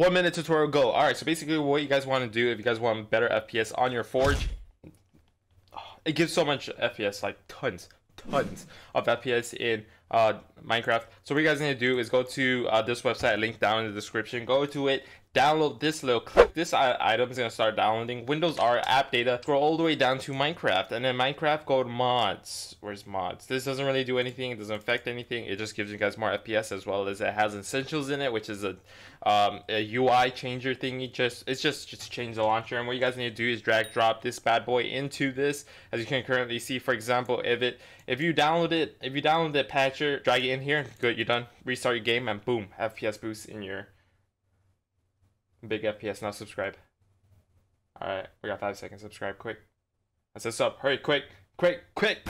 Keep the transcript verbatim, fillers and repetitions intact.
One minute tutorial, go. All right, so basically what you guys want to do if you guys want better F P S on your Forge, it gives so much F P S, like tons, tons of F P S in uh, Minecraft. So what you guys need to do is go to uh, this website, link down in the description, go to it, download this little, click this item, is going to start downloading Windows R app data, scroll all the way down to Minecraft, and then Minecraft, go to mods. Where's mods? This doesn't really do anything, it doesn't affect anything, it just gives you guys more F P S, as well as it has essentials in it, which is a, um, a U I changer thing. You just, it's just, just change the launcher, and what you guys need to do is drag drop this bad boy into this, as you can currently see. For example, if it, if you download it, if you download the patcher, drag it in here, good, you're done, restart your game, and boom, F P S boost in your big F P S. Now subscribe. All right, we got five seconds. Subscribe quick. That's this up. Hurry, quick, quick, quick.